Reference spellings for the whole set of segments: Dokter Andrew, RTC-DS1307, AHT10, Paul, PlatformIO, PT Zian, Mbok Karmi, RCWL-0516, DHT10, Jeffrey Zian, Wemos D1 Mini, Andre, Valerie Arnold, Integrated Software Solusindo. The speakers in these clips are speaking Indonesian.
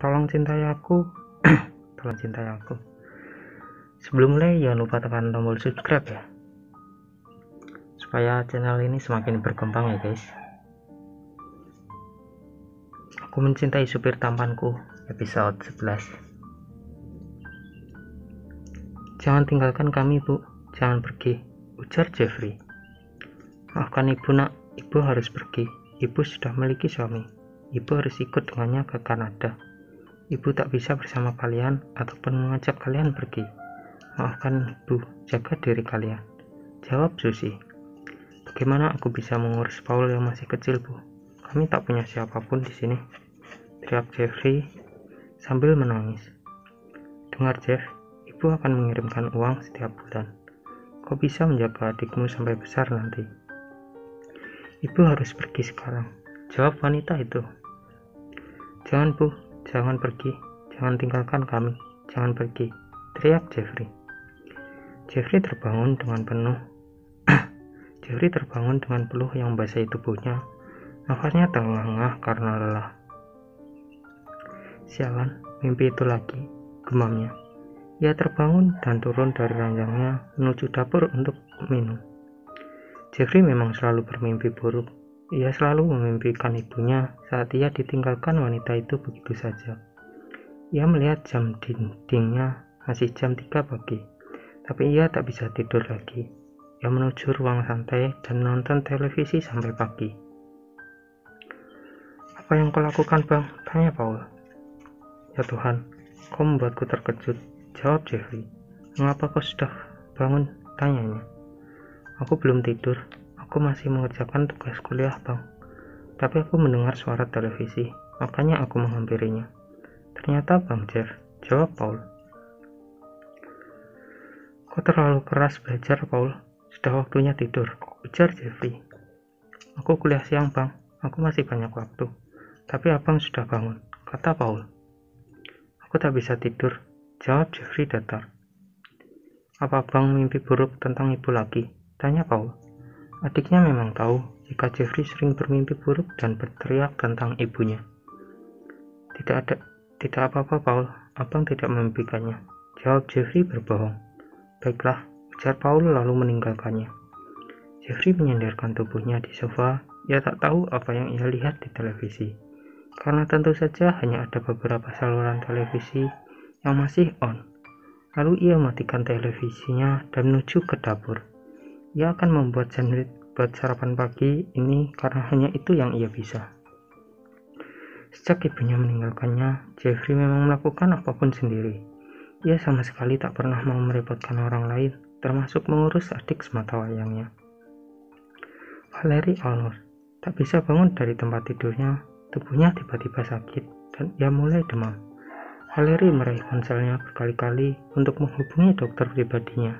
Tolong cintai aku. Tolong cintai aku. Sebelum mulai, jangan lupa tekan tombol subscribe ya, supaya channel ini semakin berkembang ya guys. Aku mencintai supir tampanku, episode 11. Jangan tinggalkan kami Bu, jangan pergi, ujar Jeffrey. Maafkan ibu nak, ibu harus pergi. Ibu sudah memiliki suami. Ibu harus ikut dengannya ke Kanada. Ibu tak bisa bersama kalian ataupun mengajak kalian pergi. Maafkan ibu, jaga diri kalian, jawab Susi. Bagaimana aku bisa mengurus Paul yang masih kecil Bu? Kami tak punya siapapun di sini, teriak Jeffrey sambil menangis. Dengar Jeff, ibu akan mengirimkan uang setiap bulan. Kau bisa menjaga adikmu sampai besar nanti. Ibu harus pergi sekarang, jawab wanita itu. Jangan Bu, jangan pergi, jangan tinggalkan kami, jangan pergi, teriak Jeffrey. Jeffrey terbangun dengan peluh yang membasahi tubuhnya. Nafasnya terengah-engah karena lelah. Sialan, mimpi itu lagi, gumamnya. Ia terbangun dan turun dari ranjangnya menuju dapur untuk minum. Jeffrey memang selalu bermimpi buruk. Ia selalu memimpikan ibunya saat ia ditinggalkan wanita itu begitu saja. Ia melihat jam dindingnya masih jam 3 pagi, tapi ia tak bisa tidur lagi. Ia menuju ruang santai dan menonton televisi sampai pagi. Apa yang kau lakukan bang? Tanya Paul. Ya Tuhan, kau membuatku terkejut, jawab Jeffrey. Mengapa kau sudah bangun? Tanyanya. Aku belum tidur, aku masih mengerjakan tugas kuliah bang. Tapi aku mendengar suara televisi, makanya aku menghampirinya. Ternyata bang Jeff, jawab Paul. Kau terlalu keras belajar Paul, sudah waktunya tidur, ujar Jeffrey. Aku kuliah siang bang, aku masih banyak waktu. Tapi abang sudah bangun, kata Paul. Aku tak bisa tidur, jawab Jeffrey datar. Apa abang mimpi buruk tentang ibu lagi? Tanya Paul. Adiknya memang tahu jika Jeffrey sering bermimpi buruk dan berteriak tentang ibunya. Tidak apa-apa Paul, abang tidak memimpikannya, jawab Jeffrey berbohong. Baiklah, ujar Paul lalu meninggalkannya. Jeffrey menyandarkan tubuhnya di sofa. Ia tak tahu apa yang ia lihat di televisi, karena tentu saja hanya ada beberapa saluran televisi yang masih on. Lalu ia matikan televisinya dan menuju ke dapur. Ia akan membuat sandwich buat sarapan pagi ini karena hanya itu yang ia bisa. Sejak ibunya meninggalkannya, Jeffrey memang melakukan apapun sendiri. Ia sama sekali tak pernah mau merepotkan orang lain, termasuk mengurus adik semata wayangnya. Valerie Arnold tak bisa bangun dari tempat tidurnya. Tubuhnya tiba-tiba sakit dan ia mulai demam. Valerie meraih ponselnya berkali-kali untuk menghubungi dokter pribadinya,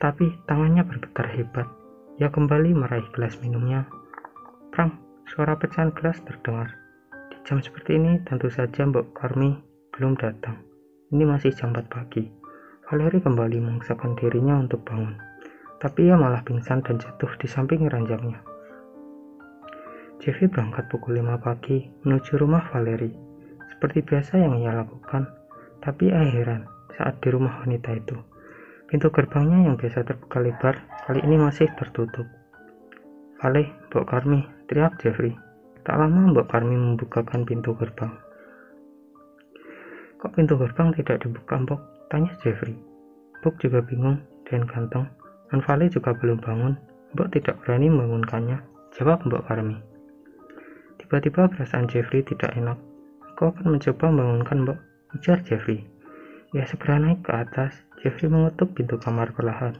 tapi tangannya bergetar hebat. Ia kembali meraih gelas minumnya. Prang, suara pecahan gelas terdengar. Di jam seperti ini tentu saja Mbok Karmi belum datang. Ini masih jam 4 pagi. Valerie kembali memaksakan dirinya untuk bangun, tapi ia malah pingsan dan jatuh di samping ranjangnya. Jeffrey berangkat pukul 5 pagi menuju rumah Valerie, seperti biasa yang ia lakukan. Tapi ia heran saat di rumah wanita itu. Pintu gerbangnya yang biasa terbuka lebar, kali ini masih tertutup. Vale, Mbok Karmi, teriak Jeffrey. Tak lama Mbok Karmi membukakan pintu gerbang. Kok pintu gerbang tidak dibuka Mbok? Tanya Jeffrey. Mbok juga bingung dan ganteng, dan Vale juga belum bangun. Mbok tidak berani membangunkannya, jawab Mbok Karmi. Tiba-tiba perasaan Jeffrey tidak enak. Aku akan mencoba membangunkan Mbok, ujar Jeffrey. Ia segera naik ke atas. Jeffrey mengetuk pintu kamar perlahan.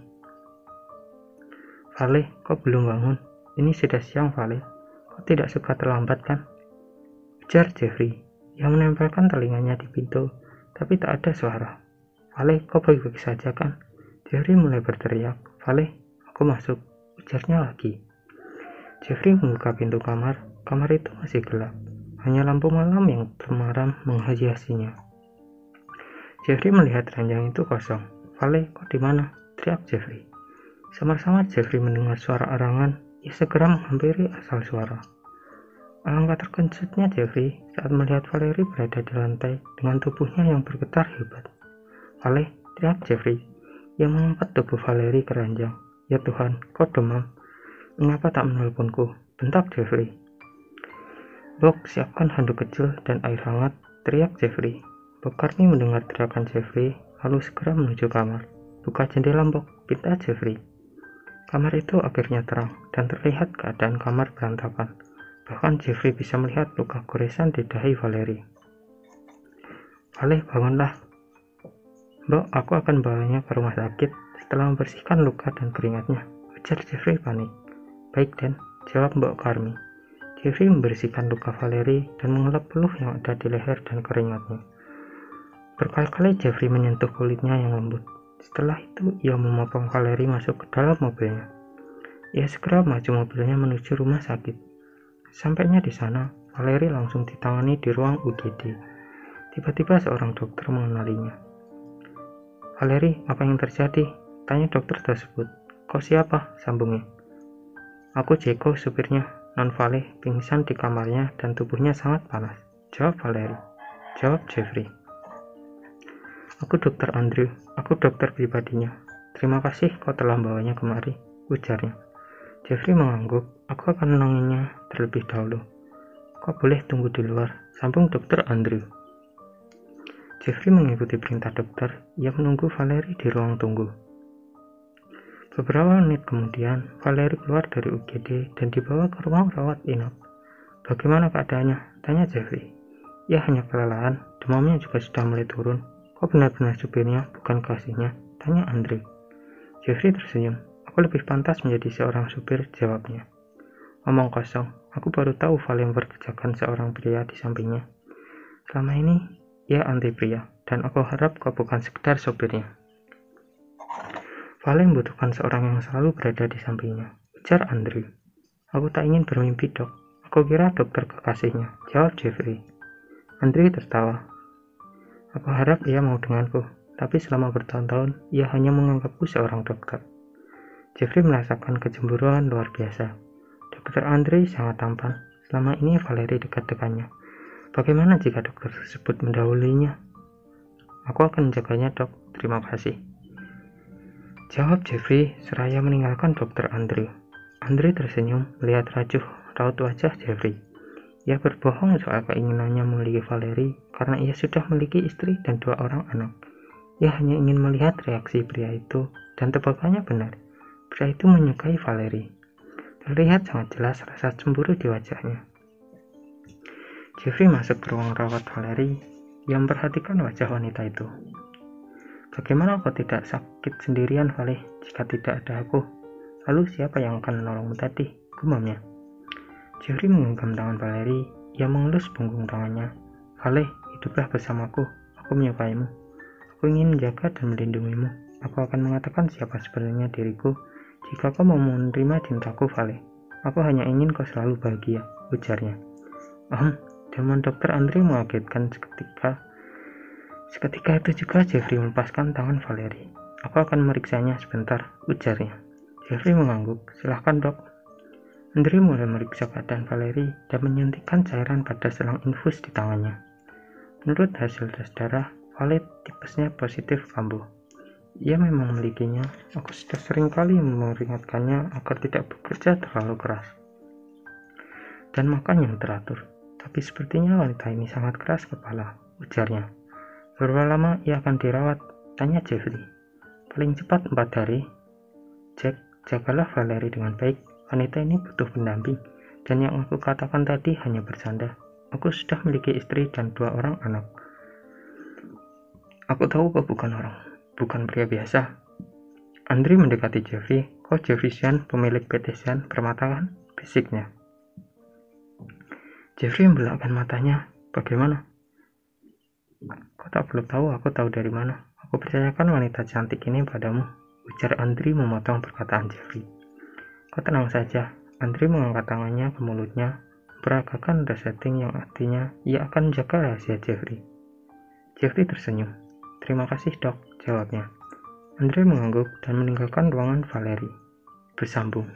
Vale, kau belum bangun? Ini sudah siang Vale, kau tidak suka terlambat kan? Ujar Jeffrey. Ia menempelkan telinganya di pintu, tapi tak ada suara. Vale, kau baik-baik saja kan? Jeffrey mulai berteriak. Vale, aku masuk, ujarnya lagi. Jeffrey membuka pintu kamar. Kamar itu masih gelap, hanya lampu malam yang temaram menghiasinya. Jeffrey melihat ranjang itu kosong. Vale, kok di mana? Teriak Jeffrey. Samar-samar Jeffrey mendengar suara arangan. Ia segera menghampiri asal suara. Alangkah terkejutnya Jeffrey saat melihat Valerie berada di lantai dengan tubuhnya yang bergetar hebat. "Vale," teriak Jeffrey, yang mengangkat tubuh Valerie ke ranjang. "Ya Tuhan, kau demam. Mengapa tak menelponku?" bentak Jeffrey. "Mbok, siapkan handuk kecil dan air hangat," teriak Jeffrey. Mbok Karmi mendengar teriakan Jeffrey, lalu segera menuju kamar. "Buka jendela, Mbok," pinta Jeffrey. Kamar itu akhirnya terang dan terlihat keadaan kamar berantakan. Bahkan Jeffrey bisa melihat luka goresan di dahi Valerie. "Vale, bangunlah." "Mbok, aku akan bawanya ke rumah sakit setelah membersihkan luka dan keringatnya," ujar Jeffrey panik. "Baik Den," jawab Mbok Karmi. Jeffrey membersihkan luka Valerie dan mengelap peluh yang ada di leher dan keringatnya. Berkali-kali Jeffrey menyentuh kulitnya yang lembut. Setelah itu, ia memopong Valerie masuk ke dalam mobilnya. Ia segera maju mobilnya menuju rumah sakit. Sampainya di sana, Valerie langsung ditangani di ruang UGD. Tiba-tiba seorang dokter mengenalinya. "Valerie, apa yang terjadi?" tanya dokter tersebut. "Kau siapa?" sambungnya. "Aku Jeko, supirnya. Non Vale pingsan di kamarnya dan tubuhnya sangat panas," jawab Valerie. Jawab Jeffrey, "Aku Dokter Andrew, aku dokter pribadinya. Terima kasih kau telah membawanya kemari," ujarnya. Jeffrey mengangguk. "Aku akan menolongnya terlebih dahulu. Kau boleh tunggu di luar," sambung Dokter Andrew. Jeffrey mengikuti perintah dokter. Ia menunggu Valerie di ruang tunggu. Beberapa menit kemudian, Valerie keluar dari UGD dan dibawa ke ruang rawat inap. "Bagaimana keadaannya?" tanya Jeffrey. "Ia hanya kelelahan, demamnya juga sudah mulai turun. Kau benar-benar supirnya, bukan kasihnya?" tanya Andre. Jeffrey tersenyum. "Aku lebih pantas menjadi seorang supir," jawabnya. "Omong kosong, aku baru tahu Vale memperkerjakan seorang pria di sampingnya. Selama ini, ia anti pria, dan aku harap kau bukan sekedar sopirnya." "Vale membutuhkan seorang yang selalu berada di sampingnya," ujar Andrew. "Aku tak ingin bermimpi, Dok. Aku kira dokter kekasihnya," jawab Jeffrey. Andrew tertawa. "Aku harap ia mau denganku, tapi selama bertahun-tahun, ia hanya menganggapku seorang dokter." Jeffrey merasakan kecemburuan luar biasa. Dokter Andre sangat tampan. Selama ini Valerie dekat-dekatnya. Bagaimana jika dokter tersebut mendahulinya? "Aku akan menjaganya, Dok. Terima kasih," jawab Jeffrey seraya meninggalkan Dokter Andre. Andre tersenyum melihat rajuh raut wajah Jeffrey. Ia berbohong soal keinginannya memiliki Valerie karena ia sudah memiliki istri dan 2 orang anak. Ia hanya ingin melihat reaksi pria itu dan tebakannya benar. Pria itu menyukai Valerie. Terlihat sangat jelas rasa cemburu di wajahnya. Jeffrey masuk ke ruang rawat Valerie yang memperhatikan wajah wanita itu. "Bagaimana kau tidak sakit sendirian, Vale? Jika tidak ada aku, lalu siapa yang akan menolongmu tadi?" gumamnya. Jeffrey menggenggam tangan Valerie, ia mengelus punggung tangannya. "Vale, hiduplah bersamaku. Aku menyukaimu. Aku ingin menjaga dan melindungimu. Aku akan mengatakan siapa sebenarnya diriku. Jika kau mau menerima cintaku, Vale, aku hanya ingin kau selalu bahagia," ujarnya. Demam Dokter Andre mengagetkan seketika. Seketika itu juga Jeffrey melepaskan tangan Valerie. "Aku akan meriksanya sebentar," ujarnya. Jeffrey mengangguk. "Silahkan, Dok." Andre mulai meriksa keadaan Valerie dan menyuntikkan cairan pada selang infus di tangannya. Menurut hasil tes darah, Vale tipesnya positif kambuh. "Ia memang memilikinya. Aku sudah sering kali memperingatkannya agar tidak bekerja terlalu keras dan makan yang teratur. Tapi sepertinya wanita ini sangat keras kepala," ujarnya. "Berapa lama ia akan dirawat?" tanya Jeffrey. "Paling cepat 4 hari. Jack, jagalah Valerie dengan baik. Wanita ini butuh pendamping. Dan yang aku katakan tadi hanya bercanda. Aku sudah memiliki istri dan 2 orang anak. Aku tahu kau bukan pria biasa." Andre mendekati Jeffrey. "Kau Jeffrey Zian, pemilik PT Zian Permata kan?" bisiknya. Jeffrey membelakkan matanya. "Bagaimana? Kau tak perlu tahu aku tahu dari mana. Aku percayakan wanita cantik ini padamu," ujar Andre memotong perkataan Jeffrey. "Kau tenang saja." Andre mengangkat tangannya ke mulutnya, peragakan resetting yang artinya ia akan menjaga rahasia Jeffrey. Jeffrey tersenyum. "Terima kasih, Dok," jawabnya. Andre mengangguk dan meninggalkan ruangan Valerie. Bersambung.